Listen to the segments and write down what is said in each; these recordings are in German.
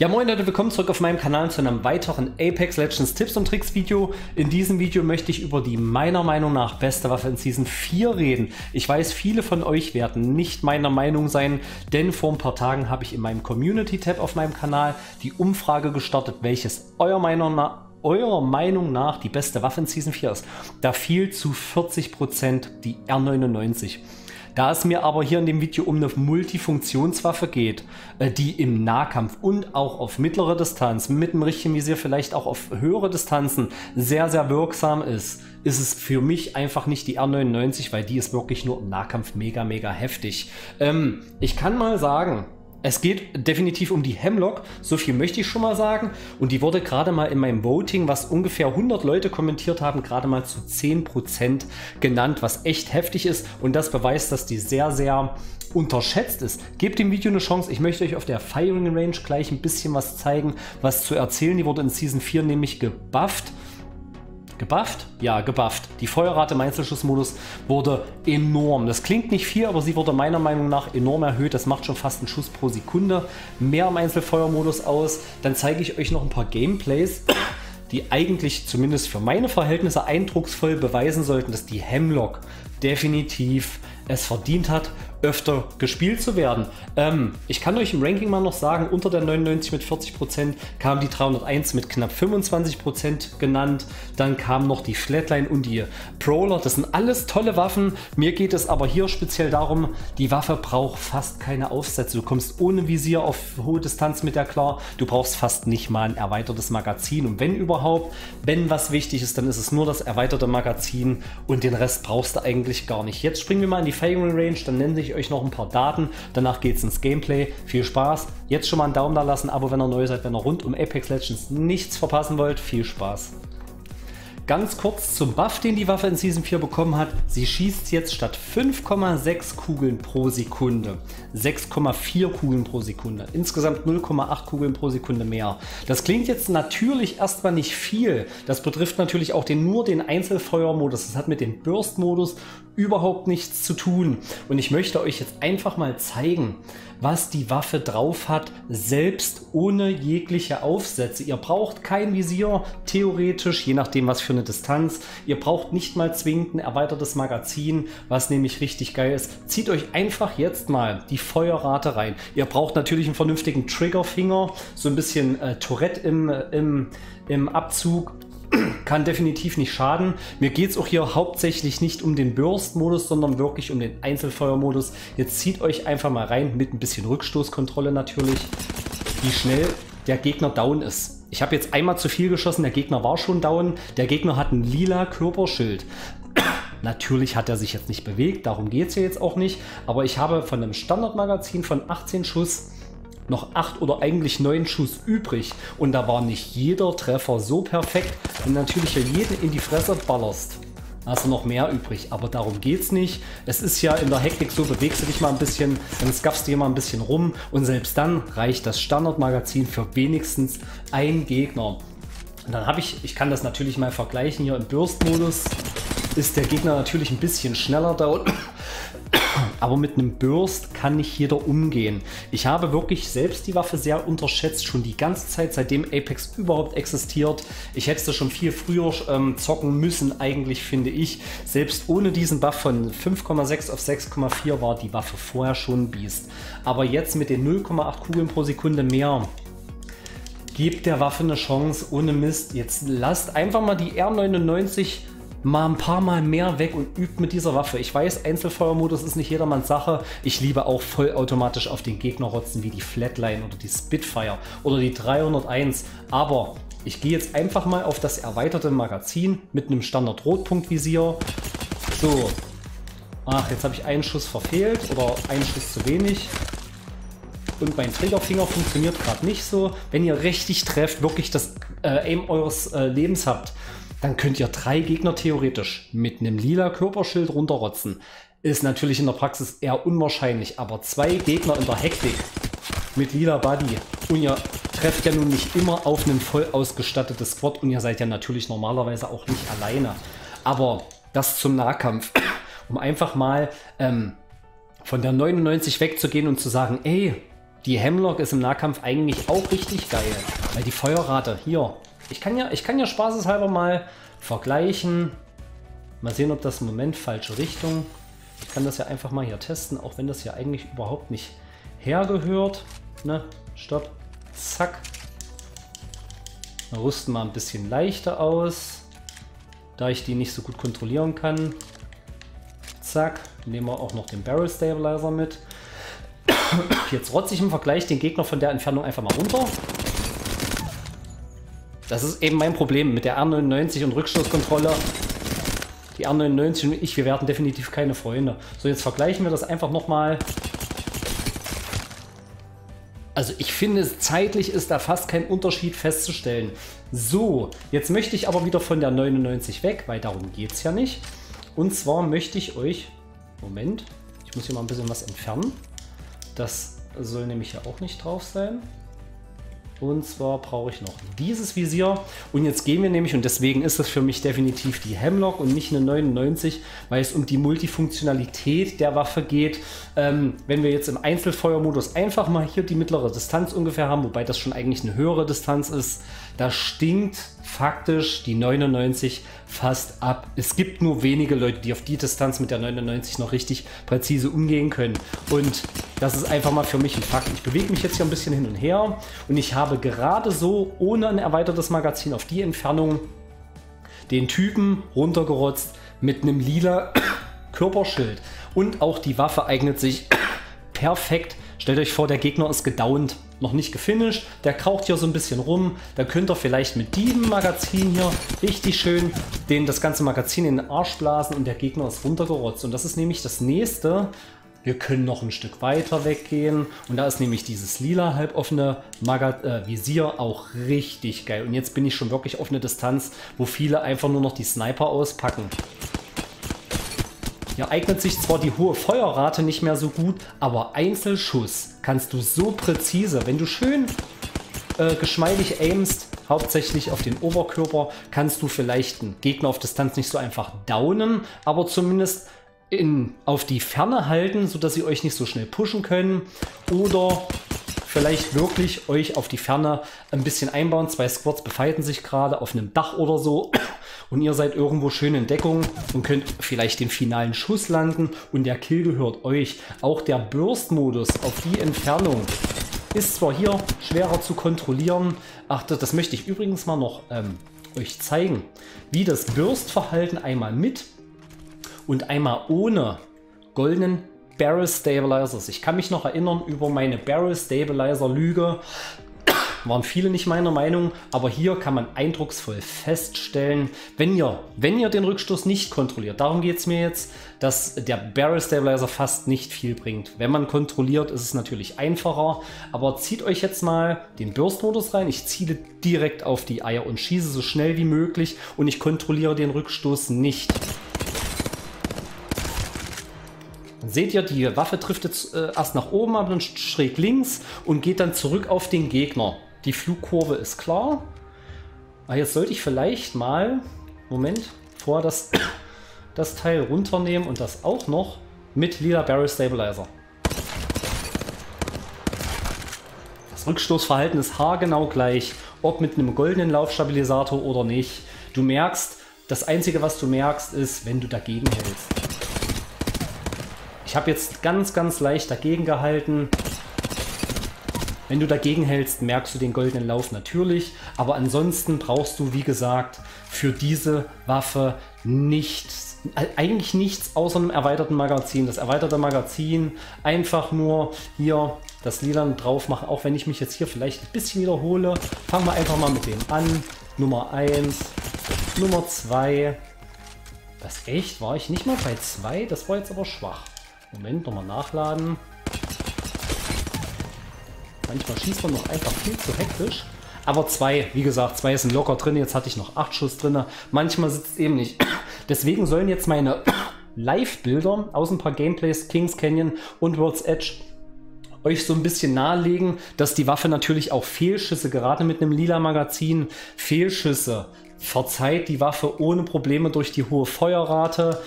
Ja moin Leute, willkommen zurück auf meinem Kanal zu einem weiteren Apex Legends Tipps und Tricks Video. In diesem Video möchte ich über die meiner Meinung nach beste Waffe in Season 4 reden. Ich weiß, viele von euch werden nicht meiner Meinung sein, denn vor ein paar Tagen habe ich in meinem Community-Tab auf meinem Kanal die Umfrage gestartet, welches eurer Meinung nach die beste Waffe in Season 4 ist. Da fiel zu 40% die R99. Da es mir aber hier in dem Video um eine Multifunktionswaffe geht, die im Nahkampf und auch auf mittlere Distanz, mit dem richtigen Visier vielleicht auch auf höhere Distanzen sehr, sehr wirksam ist, ist es für mich einfach nicht die R99, weil die ist wirklich nur im Nahkampf mega, mega heftig. Ich kann mal sagen, es geht definitiv um die Hemlok, so viel möchte ich schon mal sagen, und die wurde gerade mal in meinem Voting, was ungefähr 100 Leute kommentiert haben, gerade mal zu 10% genannt, was echt heftig ist und das beweist, dass die sehr, sehr unterschätzt ist. Gebt dem Video eine Chance, ich möchte euch auf der Firing Range gleich ein bisschen was zeigen, was zu erzählen, die wurde in Season 4 nämlich gebufft. Gebufft? Ja, gebufft. Die Feuerrate im Einzelschussmodus wurde enorm. Das klingt nicht viel, aber sie wurde meiner Meinung nach enorm erhöht. Das macht schon fast einen Schuss pro Sekunde mehr im Einzelfeuermodus aus. Dann zeige ich euch noch ein paar Gameplays, die eigentlich zumindest für meine Verhältnisse eindrucksvoll beweisen sollten, dass die Hemlok definitiv es verdient hat, öfter gespielt zu werden. Ich kann euch im Ranking mal noch sagen, unter der 99 mit 40% kam die 301 mit knapp 25% genannt. Dann kamen noch die Flatline und die Prowler. Das sind alles tolle Waffen. Mir geht es aber hier speziell darum, die Waffe braucht fast keine Aufsätze. Du kommst ohne Visier auf hohe Distanz mit der klar. Du brauchst fast nicht mal ein erweitertes Magazin. Und wenn überhaupt, wenn was wichtig ist, dann ist es nur das erweiterte Magazin und den Rest brauchst du eigentlich gar nicht. Jetzt springen wir mal in die Firing Range, dann nenne ich euch noch ein paar Daten, danach geht es ins Gameplay. Viel Spaß, jetzt schon mal einen Daumen da lassen, Abo, wenn ihr neu seid, wenn ihr rund um Apex Legends nichts verpassen wollt, viel Spaß. Ganz kurz zum Buff, den die Waffe in Season 4 bekommen hat. Sie schießt jetzt statt 5,6 Kugeln pro Sekunde 6,4 Kugeln pro Sekunde. Insgesamt 0,8 Kugeln pro Sekunde mehr. Das klingt jetzt natürlich erstmal nicht viel. Das betrifft natürlich auch nur den Einzelfeuermodus. Das hat mit dem Burst-Modus überhaupt nichts zu tun. Und ich möchte euch jetzt einfach mal zeigen, was die Waffe drauf hat, selbst ohne jegliche Aufsätze. Ihr braucht kein Visier, theoretisch, je nachdem was für eine Distanz. Ihr braucht nicht mal zwingend ein erweitertes Magazin, was nämlich richtig geil ist. Zieht euch einfach jetzt mal die Feuerrate rein. Ihr braucht natürlich einen vernünftigen Triggerfinger, so ein bisschen Tourette im Abzug. Kann definitiv nicht schaden. Mir geht es auch hier hauptsächlich nicht um den Burst-Modus, sondern wirklich um den Einzelfeuer-Modus. Jetzt zieht euch einfach mal rein, mit ein bisschen Rückstoßkontrolle natürlich, wie schnell der Gegner down ist. Ich habe jetzt einmal zu viel geschossen, der Gegner war schon down. Der Gegner hat ein lila Körperschild. Natürlich hat er sich jetzt nicht bewegt, darum geht es hier jetzt auch nicht. Aber ich habe von einem Standardmagazin von 18 Schuss noch 8 oder eigentlich 9 Schuss übrig und da war nicht jeder Treffer so perfekt, wenn natürlich ja jeden in die Fresse ballerst. Also noch mehr übrig, aber darum geht's nicht. Es ist ja in der Hektik so, bewegst du dich mal ein bisschen, dann scuffst du hier mal ein bisschen rum und selbst dann reicht das Standardmagazin für wenigstens einen Gegner. Und dann habe ich kann das natürlich mal vergleichen, hier im Burst-Modus ist der Gegner natürlich ein bisschen schneller down. Aber mit einem Burst kann nicht jeder umgehen. Ich habe wirklich selbst die Waffe sehr unterschätzt, schon die ganze Zeit, seitdem Apex überhaupt existiert. Ich hätte sie schon viel früher zocken müssen, eigentlich finde ich. Selbst ohne diesen Buff von 5,6 auf 6,4 war die Waffe vorher schon ein Biest. Aber jetzt mit den 0,8 Kugeln pro Sekunde mehr. Gebt der Waffe eine Chance, ohne Mist. Jetzt lasst einfach mal die R99 mal ein paar Mal mehr weg und übt mit dieser Waffe. Ich weiß, Einzelfeuermodus ist nicht jedermanns Sache. Ich liebe auch vollautomatisch auf den Gegner rotzen, wie die Flatline oder die Spitfire oder die 301. Aber ich gehe jetzt einfach mal auf das erweiterte Magazin mit einem Standard-Rotpunkt-Visier. So. Ach, jetzt habe ich einen Schuss verfehlt oder einen Schuss zu wenig. Und mein Triggerfinger funktioniert gerade nicht so. Wenn ihr richtig trefft, wirklich das Aim eures Lebens habt, dann könnt ihr 3 Gegner theoretisch mit einem lila Körperschild runterrotzen. Ist natürlich in der Praxis eher unwahrscheinlich, aber 2 Gegner in der Hektik mit lila Buddy und ihr trefft ja nun nicht immer auf einen voll ausgestattetes Squad und ihr seid ja natürlich normalerweise auch nicht alleine. Aber das zum Nahkampf, um einfach mal von der 99 wegzugehen und zu sagen, ey, Die Hemlok ist im Nahkampf eigentlich auch richtig geil. Weil die Feuerrate, hier. Ich kann ja spaßeshalber mal vergleichen. Mal sehen, ob das im Moment falsche Richtung. Ich kann das ja einfach mal hier testen, auch wenn das hier eigentlich überhaupt nicht hergehört. Ne? Stopp. Zack. Wir rüsten mal ein bisschen leichter aus, da ich die nicht so gut kontrollieren kann. Zack. Nehmen wir auch noch den Barrel Stabilizer mit. Jetzt rotze ich im Vergleich den Gegner von der Entfernung einfach mal runter. Das ist eben mein Problem mit der R99 und Rückstoßkontrolle. Die R99 und ich, wir werden definitiv keine Freunde. So, jetzt vergleichen wir das einfach nochmal. Also ich finde, zeitlich ist da fast kein Unterschied festzustellen. So, jetzt möchte ich aber wieder von der 99 weg, weil darum geht es ja nicht. Und zwar möchte ich euch... Moment, ich muss hier mal ein bisschen was entfernen. Das soll nämlich ja auch nicht drauf sein. Und zwar brauche ich noch dieses Visier. Und jetzt gehen wir nämlich, und deswegen ist das für mich definitiv die Hemlok und nicht eine 99, weil es um die Multifunktionalität der Waffe geht. Wenn wir jetzt im Einzelfeuermodus einfach mal hier die mittlere Distanz ungefähr haben, wobei das schon eigentlich eine höhere Distanz ist, da stinkt faktisch die 99 fast ab. Es gibt nur wenige Leute, die auf die Distanz mit der 99 noch richtig präzise umgehen können. Und das ist einfach mal für mich ein Fakt. Ich bewege mich jetzt hier ein bisschen hin und her und ich habe gerade so ohne ein erweitertes Magazin auf die Entfernung den Typen runtergerotzt mit einem lila Körperschild. Und auch die Waffe eignet sich perfekt. Stellt euch vor, der Gegner ist gedownt, noch nicht gefinisht, der kraucht hier so ein bisschen rum, da könnt ihr vielleicht mit diesem Magazin hier richtig schön das ganze Magazin in den Arsch blasen und der Gegner ist runtergerotzt. Und das ist nämlich das nächste. Wir können noch ein Stück weiter weggehen und da ist nämlich dieses lila halboffene Visier auch richtig geil. Und jetzt bin ich schon wirklich auf eine Distanz, wo viele einfach nur noch die Sniper auspacken. Hier eignet sich zwar die hohe Feuerrate nicht mehr so gut, aber Einzelschuss kannst du so präzise, wenn du schön geschmeidig aimst, hauptsächlich auf den Oberkörper, kannst du vielleicht einen Gegner auf Distanz nicht so einfach downen, aber zumindest auf die Ferne halten, sodass sie euch nicht so schnell pushen können oder vielleicht wirklich euch auf die Ferne ein bisschen einbauen. Zwei Squads befeiten sich gerade auf einem Dach oder so und ihr seid irgendwo schön in Deckung und könnt vielleicht den finalen Schuss landen und der Kill gehört euch. Auch der Burst-Modus auf die Entfernung ist zwar hier schwerer zu kontrollieren. Ach, das möchte ich übrigens mal noch euch zeigen, wie das Burst-Verhalten einmal mit und einmal ohne goldenen Barrel Stabilizers. Ich kann mich noch erinnern, über meine Barrel Stabilizer Lüge waren viele nicht meiner Meinung, aber hier kann man eindrucksvoll feststellen, wenn ihr den Rückstoß nicht kontrolliert, darum geht es mir jetzt, dass der Barrel Stabilizer fast nicht viel bringt. Wenn man kontrolliert, ist es natürlich einfacher, aber zieht euch jetzt mal den Burst-Modus rein. Ich ziele direkt auf die Eier und schieße so schnell wie möglich und ich kontrolliere den Rückstoß nicht. Seht ihr, die Waffe trifft jetzt erst nach oben, aber dann schräg links und geht dann zurück auf den Gegner. Die Flugkurve ist klar. Aber jetzt sollte ich vielleicht mal, Moment, vorher das Teil runternehmen und das auch noch mit lila Barrel Stabilizer. Das Rückstoßverhalten ist haargenau gleich, ob mit einem goldenen Laufstabilisator oder nicht. Du merkst, das Einzige, was du merkst, ist, wenn du dagegen hältst. Ich habe jetzt ganz, ganz leicht dagegen gehalten. Wenn du dagegen hältst, merkst du den goldenen Lauf natürlich. Aber ansonsten brauchst du, wie gesagt, für diese Waffe nichts. Eigentlich nichts außer einem erweiterten Magazin. Das erweiterte Magazin einfach nur hier das Lila drauf machen. Auch wenn ich mich jetzt hier vielleicht ein bisschen wiederhole. Fangen wir einfach mal mit dem an. Nummer 1, Nummer 2. Das echt? War ich nicht mal bei 2? Das war jetzt aber schwach. Moment, nochmal nachladen. Manchmal schießt man noch einfach viel zu hektisch. Aber 2, wie gesagt, 2 sind locker drin. Jetzt hatte ich noch 8 Schuss drin. Manchmal sitzt es eben nicht. Deswegen sollen jetzt meine Live-Bilder aus ein paar Gameplays, Kings Canyon und World's Edge, euch so ein bisschen nahelegen, dass die Waffe natürlich auch Fehlschüsse, gerade mit einem lila Magazin, Fehlschüsse verzeiht die Waffe ohne Probleme durch die hohe Feuerrate.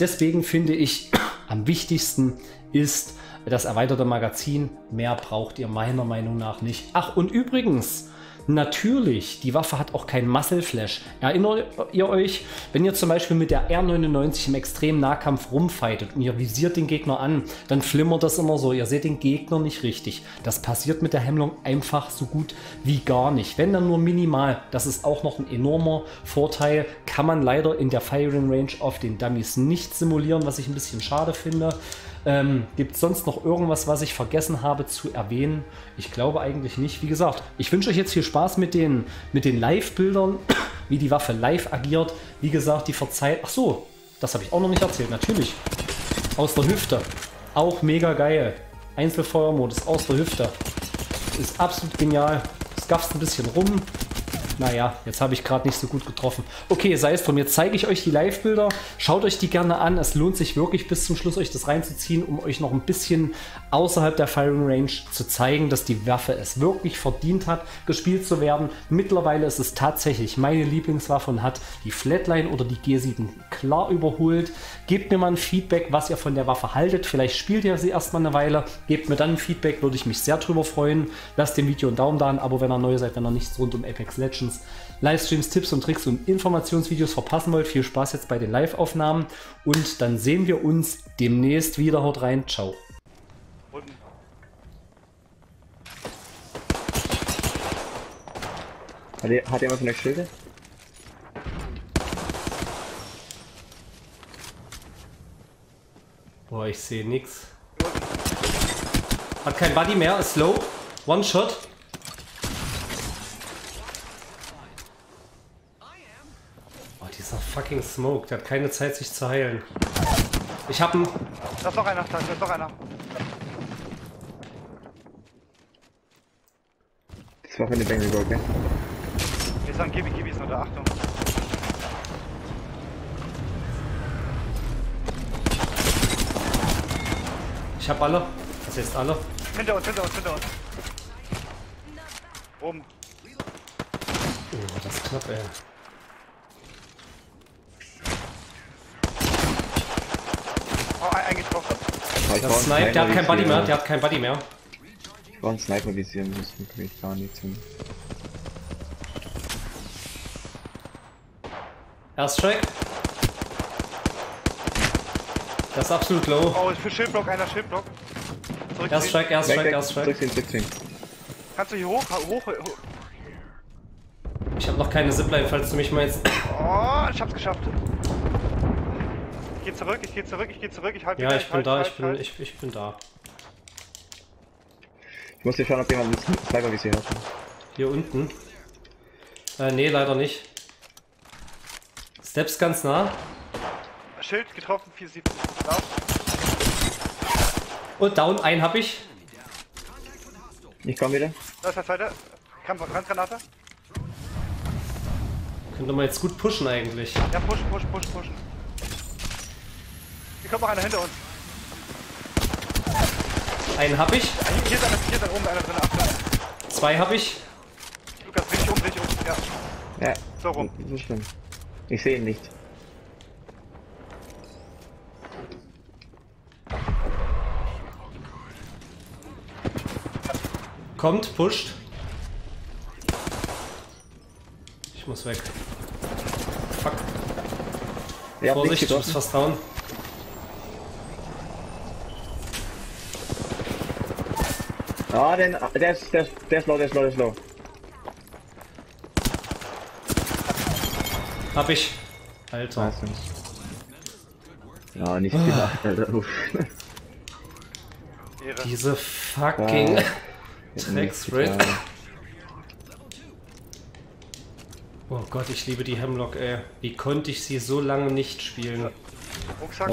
Deswegen finde ich... am wichtigsten ist, das erweiterte Magazin. Mehr braucht ihr meiner Meinung nach nicht. Ach, und übrigens, natürlich, die Waffe hat auch kein Muzzle Flash. Erinnert ihr euch, wenn ihr zum Beispiel mit der R99 im extremen Nahkampf rumfightet und ihr visiert den Gegner an, dann flimmert das immer so, ihr seht den Gegner nicht richtig. Das passiert mit der Hemlok einfach so gut wie gar nicht, wenn dann nur minimal. Das ist auch noch ein enormer Vorteil, kann man leider in der Firing Range auf den Dummies nicht simulieren, was ich ein bisschen schade finde. Gibt es sonst noch irgendwas, was ich vergessen habe zu erwähnen? Ich glaube eigentlich nicht. Wie gesagt, ich wünsche euch jetzt viel Spaß mit den Live-Bildern, wie die Waffe live agiert. Wie gesagt, die verzeiht... Ach so, das habe ich auch noch nicht erzählt. Natürlich. Aus der Hüfte. Auch mega geil. Einzelfeuermodus aus der Hüfte. Ist absolut genial. Scuffst ein bisschen rum. Naja, jetzt habe ich gerade nicht so gut getroffen. Okay, sei es drum, jetzt zeige ich euch die Live-Bilder. Schaut euch die gerne an. Es lohnt sich wirklich bis zum Schluss, euch das reinzuziehen, um euch noch ein bisschen außerhalb der Firing Range zu zeigen, dass die Waffe es wirklich verdient hat, gespielt zu werden. Mittlerweile ist es tatsächlich meine Lieblingswaffe und hat die Flatline oder die G7 klar überholt. Gebt mir mal ein Feedback, was ihr von der Waffe haltet. Vielleicht spielt ihr sie erstmal eine Weile. Gebt mir dann ein Feedback, würde ich mich sehr drüber freuen. Lasst dem Video einen Daumen da, ein Abo, wenn ihr neu seid, wenn ihr nichts rund um Apex Legends, Livestreams, Tipps und Tricks und Informationsvideos verpassen wollt. Viel Spaß jetzt bei den Live-Aufnahmen und dann sehen wir uns demnächst wieder. Haut rein, ciao. Hat jemand von euch Schilde? Boah, ich sehe nix. Hat kein Buddy mehr, ist low. One shot. Fucking Smoke, der hat keine Zeit sich zu heilen. Ich hab ihn. Da ist noch einer, da ist noch einer. Das war für eine Bengal Gold, ne? Wir sagen Gibi ist unter Achtung. Ich hab alle. Das heißt alle. Hinter uns. Oben. Oh, das ist knapp, ey. Das Snipe, der hat kein Buddy mehr, der hat kein Buddy mehr. Ich war ein Sniper visieren müssen, krieg ich gar nichts hin. Airstrike. Das ist absolut low. Oh, ich bin Schildblock, einer Schildblock. Airstrike. Kannst du hier hoch. Ich hab noch keine Zipline, falls du mich meinst. Oh, ich hab's geschafft. Ich geh zurück, ich halte. Ja, ich bin da. Ich muss hier schauen, ob jemand einen Sniper visier hat. Hier unten? Nee, leider nicht. Steps ganz nah. Schild getroffen, 4-7. Und down, einen hab ich. Ich komm wieder. Da ist der zweite. Kampfgranate. Könnte man jetzt gut pushen eigentlich. Ja, pushen. Kommt noch einer hinter uns. Einen hab ich. Hier ist einer oben, einer drin. Zwei hab ich. Lukas, dich um. Ja. So rum. So schlimm. Ich sehe ihn nicht. Kommt, pusht. Ich muss weg. Fuck. Ja, Vorsicht, du bist fast down. Ah, der ist low. Hab ich. Alter. Weiß nicht. Ja, nicht gemacht, Alter. Uff. Diese fucking Drecksrit. Oh Gott, ich liebe die Hemlok, ey. Wie konnte ich sie so lange nicht spielen? Rucksack.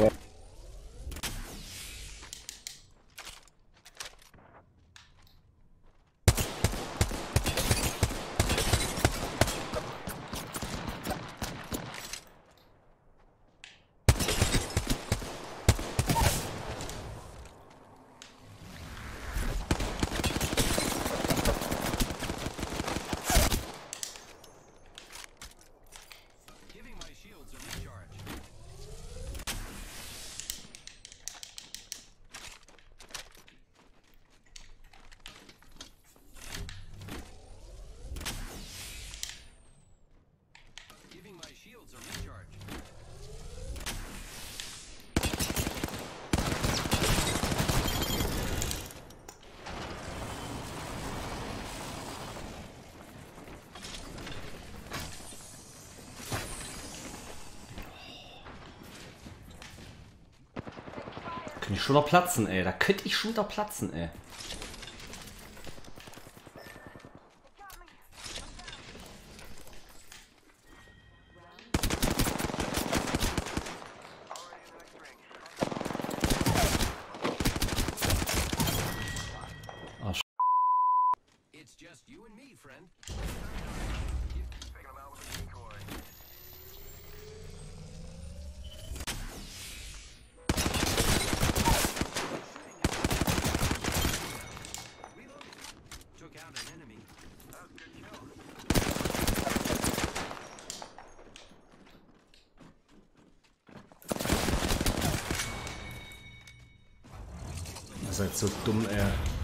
Könnte ich schon noch platzen, ey. Da könnte ich schon noch platzen, ey. Seid so dumm, ey.